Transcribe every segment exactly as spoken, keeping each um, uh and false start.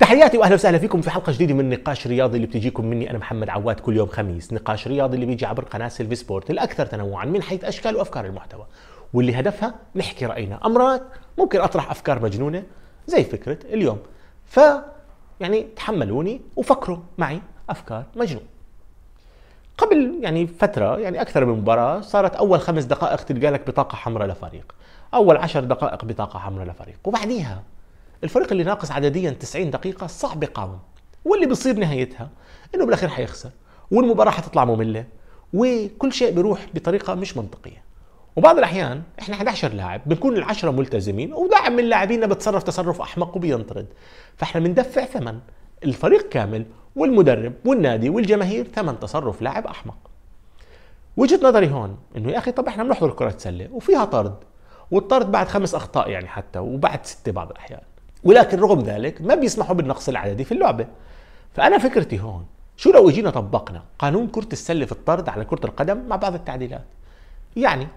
تحياتي واهلا وسهلا فيكم في حلقه جديده من نقاش رياضي اللي بتجيكم مني انا محمد عواد كل يوم خميس. نقاش رياضي اللي بيجي عبر قناه سيلفي سبورت الاكثر تنوعا من حيث اشكال وافكار المحتوى، واللي هدفها نحكي راينا، امرات ممكن اطرح افكار مجنونه زي فكره اليوم، ف يعني تحملوني وفكروا معي افكار مجنون. قبل يعني فتره يعني اكثر من مباراه صارت اول خمس دقائق تلقى لك بطاقه حمراء لفريق، اول عشر دقائق بطاقه حمراء لفريق، وبعديها الفريق اللي ناقص عدديا تسعين دقيقة صعب يقاوم، واللي بيصير نهايتها انه بالاخير حيخسر، والمباراة حتطلع مملة، وكل شيء بيروح بطريقة مش منطقية. وبعض الأحيان احنا إحدى عشر لاعب بنكون العشرة ملتزمين، ولاعب من لاعبينا بتصرف تصرف أحمق وبينطرد، فاحنا بندفع ثمن الفريق كامل والمدرب والنادي والجماهير ثمن تصرف لاعب أحمق. وجهة نظري هون انه يا أخي طب احنا بنحضر كرة سلة وفيها طرد، والطرد بعد خمس أخطاء يعني حتى وبعد ستة بعض الأحيان، ولكن رغم ذلك ما بيسمحوا بالنقص العددي في اللعبة. فأنا فكرتي هون شو لو اجينا طبقنا قانون كرة السلة في الطرد على كرة القدم مع بعض التعديلات. يعني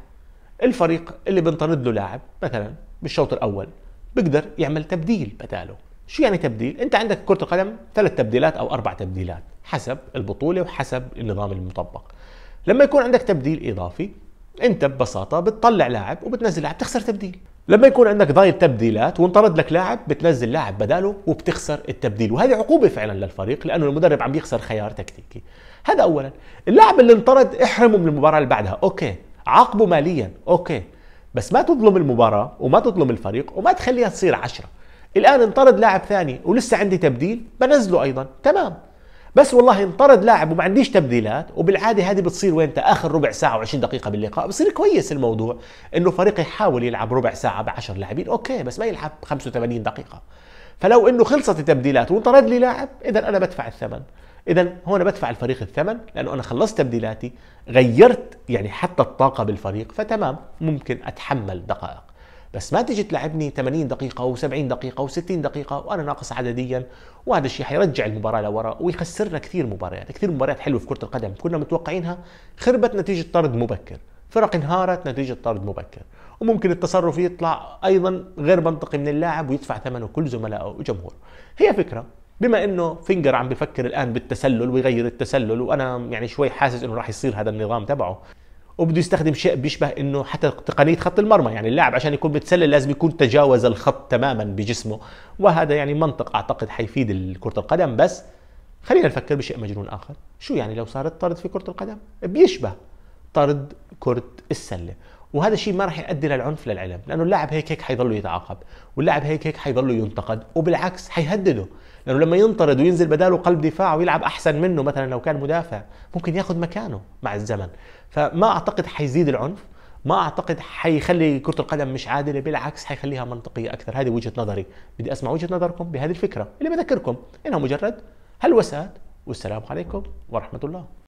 الفريق اللي بنطرد له لاعب مثلا بالشوط الأول بقدر يعمل تبديل بداله. شو يعني تبديل؟ أنت عندك كرة القدم ثلاث تبديلات أو أربع تبديلات حسب البطولة وحسب النظام المطبق. لما يكون عندك تبديل إضافي أنت ببساطة بتطلع لاعب وبتنزل لاعب تخسر تبديل. لما يكون عندك ضايل تبديلات وانطرد لك لاعب بتنزل لاعب بداله وبتخسر التبديل، وهذه عقوبه فعلا للفريق لانه المدرب عم بيخسر خيار تكتيكي. هذا اولا. اللاعب اللي انطرد احرمه من المباراه اللي بعدها، اوكي، عاقبه ماليا، اوكي، بس ما تظلم المباراه وما تظلم الفريق وما تخليها تصير عشرة. الان انطرد لاعب ثاني ولسه عندي تبديل بنزله ايضا، تمام. بس والله انطرد لاعب وما عنديش تبديلات، وبالعاده هذه بتصير وين اخر ربع ساعه و20 دقيقه باللقاء، بصير كويس الموضوع انه فريق يحاول يلعب ربع ساعه ب10 لاعبين، اوكي، بس ما يلعب خمسة وثمانين دقيقه. فلو انه خلصت التبديلات وانطرد لي لاعب، اذا انا بدفع الثمن، اذا هون بدفع الفريق الثمن لانه انا خلصت تبديلاتي، غيرت يعني حتى الطاقه بالفريق، فتمام ممكن اتحمل دقائق. بس ما تيجي تلعبني ثمانين دقيقة و70 دقيقة و60 دقيقة وأنا ناقص عدديا، وهذا الشيء حيرجع المباراة لورا ويخسرنا كثير مباريات، كثير مباريات حلوة في كرة القدم كنا متوقعينها خربت نتيجة طرد مبكر، فرق انهارت نتيجة طرد مبكر، وممكن التصرف يطلع أيضا غير منطقي من اللاعب ويدفع ثمنه كل زملائه وجمهوره. هي فكرة بما انه فينجر عم بفكر الآن بالتسلل ويغير التسلل، وأنا يعني شوي حاسس انه راح يصير هذا النظام تبعه، وبده يستخدم شيء بيشبه انه حتى تقنيه خط المرمى، يعني اللاعب عشان يكون متسلل لازم يكون تجاوز الخط تماما بجسمه، وهذا يعني منطق اعتقد حيفيد كرة القدم. بس خلينا نفكر بشيء مجنون اخر، شو يعني لو صارت طرد في كرة القدم بيشبه طرد كرة السلة، وهذا الشيء ما راح يؤدي للعنف للعلم، لانه اللاعب هيك هيك حيضله يتعاقب، واللاعب هيك هيك حيضله ينتقد، وبالعكس حيهدده، لانه لما ينطرد وينزل بداله قلب دفاع ويلعب احسن منه مثلا لو كان مدافع، ممكن ياخذ مكانه مع الزمن، فما اعتقد حيزيد العنف، ما اعتقد حيخلي كرة القدم مش عادلة، بالعكس حيخليها منطقية أكثر، هذه وجهة نظري، بدي أسمع وجهة نظركم بهذه الفكرة، اللي بذكركم إنها مجرد هلوسات، والسلام عليكم ورحمة الله.